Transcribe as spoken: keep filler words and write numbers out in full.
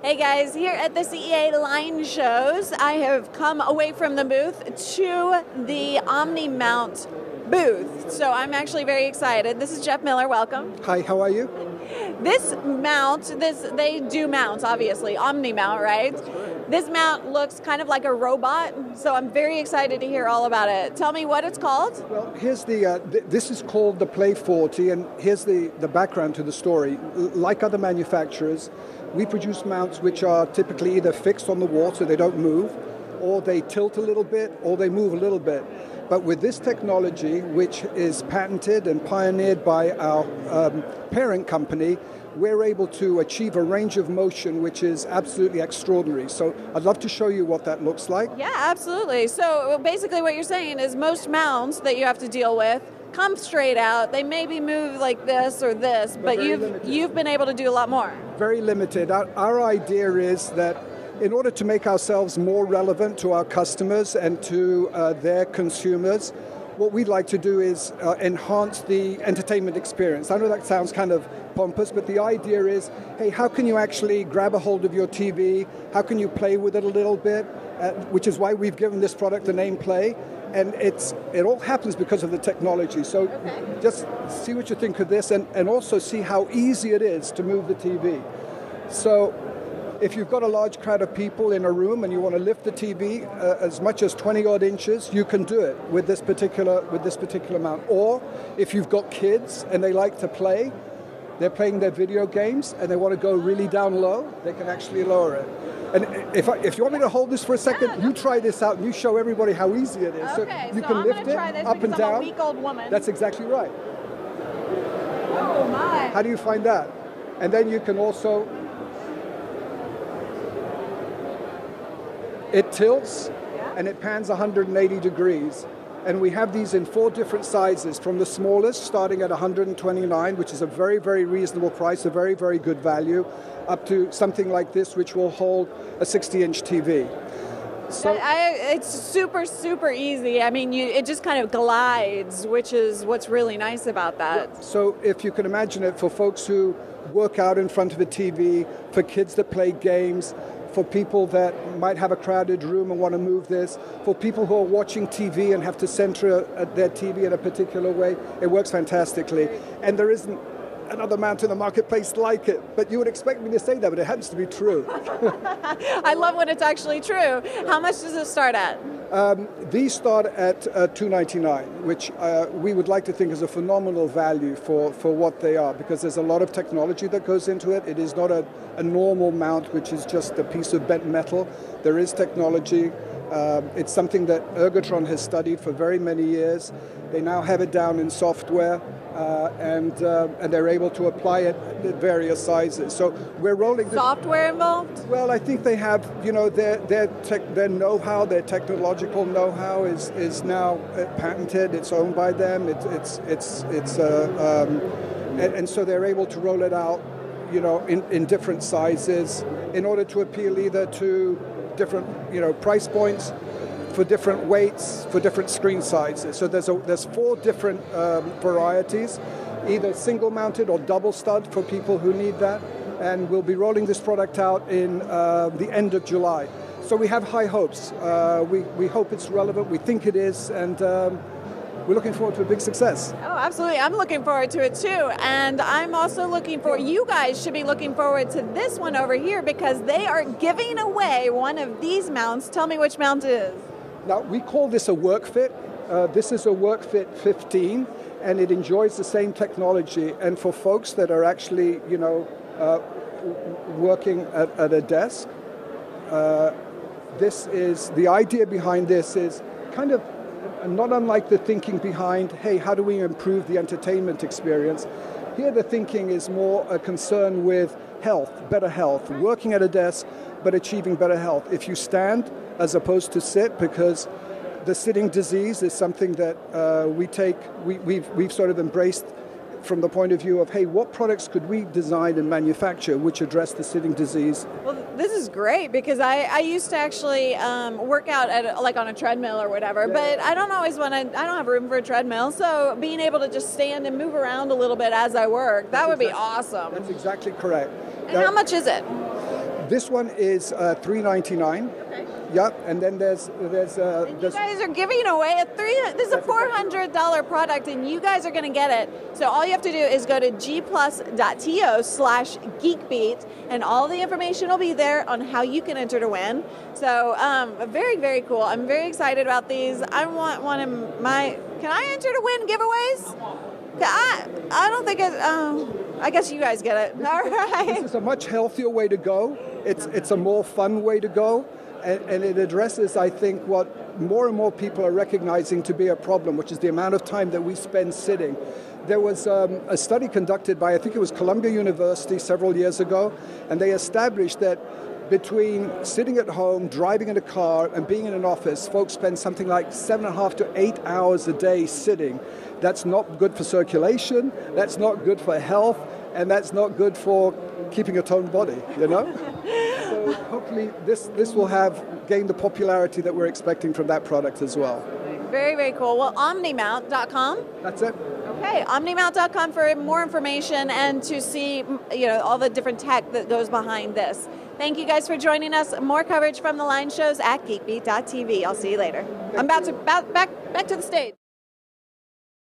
Hey guys, here at the C E A Line Shows, I have come away from the booth to the OmniMount booth. So I'm actually very excited. This is Jeff Miller, welcome. Hi, how are you? This mount, this they do mounts obviously, OmniMount, right? This mount looks kind of like a robot, so I'm very excited to hear all about it. Tell me what it's called. Well, here's the, uh, th this is called the Play forty, and here's the, the background to the story. Like other manufacturers, we produce mounts which are typically either fixed on the wall so they don't move, or they tilt a little bit, or they move a little bit. But with this technology, which is patented and pioneered by our um, parent company, we're able to achieve a range of motion which is absolutely extraordinary. So I'd love to show you what that looks like. Yeah, absolutely. So basically what you're saying is most mounts that you have to deal with come straight out. They maybe move like this or this, but, but you've, you've been able to do a lot more. Very limited. Our, our idea is that in order to make ourselves more relevant to our customers and to uh, their consumers, what we'd like to do is uh, enhance the entertainment experience. I know that sounds kind of pompous, but the idea is, hey, how can you actually grab a hold of your T V? How can you play with it a little bit? Uh, which is why we've given this product the name Play. And it's, it all happens because of the technology. So okay. Just see what you think of this, and, and also see how easy it is to move the T V. So if you've got a large crowd of people in a room and you want to lift the T V uh, as much as twenty odd inches, you can do it with this particular with this particular mount. Or if you've got kids and they like to play, they're playing their video games and they want to go really down low, they can actually lower it. And if, I, if you want me to hold this for a second, oh, you try this out and you show everybody how easy it is. Okay, so you so can I'm lift it try this up and down. I'm a weak old woman. That's exactly right. Oh my! How do you find that? And then you can also. It tilts, yeah, and it pans one hundred eighty degrees. And we have these in four different sizes, from the smallest, starting at one hundred twenty-nine, which is a very, very reasonable price, a very, very good value, up to something like this, which will hold a sixty inch T V. So I, it's super, super easy. I mean, you, it just kind of glides, which is what's really nice about that. Yeah. So if you can imagine it, for folks who work out in front of a T V, for kids that play games, for people that might have a crowded room and want to move this, for people who are watching T V and have to center their T V in a particular way, it works fantastically. And there isn't another mount in the marketplace like it, but you would expect me to say that, but it happens to be true. I love when it's actually true. How much does this start at? Um, these start at uh, two ninety-nine, which uh, we would like to think is a phenomenal value for, for what they are, because there's a lot of technology that goes into it. It is not a, a normal mount, which is just a piece of bent metal. There is technology. Uh, it's something that Ergotron has studied for very many years. They now have it down in software, uh, and, uh, and they're able to apply it at various sizes. So we're rolling... Software involved? Well, I think they have, you know, their, their, tech, their know-how, their technological know-how is, is now patented. It's owned by them. It's, it's, it's, it's, uh, um, and, and so they're able to roll it out, you know, in, in different sizes in order to appeal either to different, you know, price points, for different weights, for different screen sizes. So there's a, there's four different um, varieties, either single mounted or double stud for people who need that. And we'll be rolling this product out in uh, the end of July. So we have high hopes. Uh, we, we hope it's relevant, we think it is, and um, we're looking forward to a big success. Oh, absolutely. I'm looking forward to it too. And I'm also looking forward, you guys should be looking forward to this one over here, because they are giving away one of these mounts. Tell me which mount it is. Now, we call this a WorkFit. Uh, this is a WorkFit fifteen, and it enjoys the same technology. And for folks that are actually, you know, uh, working at, at a desk, uh, this is, the idea behind this is kind of, and not unlike the thinking behind, hey, how do we improve the entertainment experience? Here the thinking is more a concern with health, better health, working at a desk, but achieving better health. If you stand as opposed to sit, because the sitting disease is something that uh, we take, we, we've, we've sort of embraced from the point of view of, hey, what products could we design and manufacture which address the sitting disease? Well, this is great because I, I used to actually um, work out at, like on a treadmill or whatever, yeah. but I don't always want to, I don't have room for a treadmill, so being able to just stand and move around a little bit as I work, that would be awesome. That's exactly correct. And now, how much is it? This one is uh, three ninety-nine. Okay. Yep, and then there's... there's, uh, and you there's guys are giving away a three. This is a four hundred dollar product, and you guys are going to get it. So all you have to do is go to g plus dot t o slash geekbeat, and all the information will be there on how you can enter to win. So um, very, very cool. I'm very excited about these. I want one of my... Can I enter to win giveaways? I, I don't think it... Um, I guess you guys get it. All right. This is a much healthier way to go. It's, it's a more fun way to go. And, and it addresses, I think, what more and more people are recognizing to be a problem, which is the amount of time that we spend sitting. There was um, a study conducted by, I think it was Columbia University several years ago, and they established that between sitting at home, driving in a car, and being in an office, folks spend something like seven and a half to eight hours a day sitting. That's not good for circulation, that's not good for health, and that's not good for keeping a toned body, you know? So hopefully this, this will have gained the popularity that we're expecting from that product as well. Very, very cool. Well, omni mount dot com? That's it. Okay, omni mount dot com for more information and to see, you know, all the different tech that goes behind this. Thank you guys for joining us. More coverage from the line shows at geekbeat dot t v. I'll see you later. I'm about to back back back to the stage.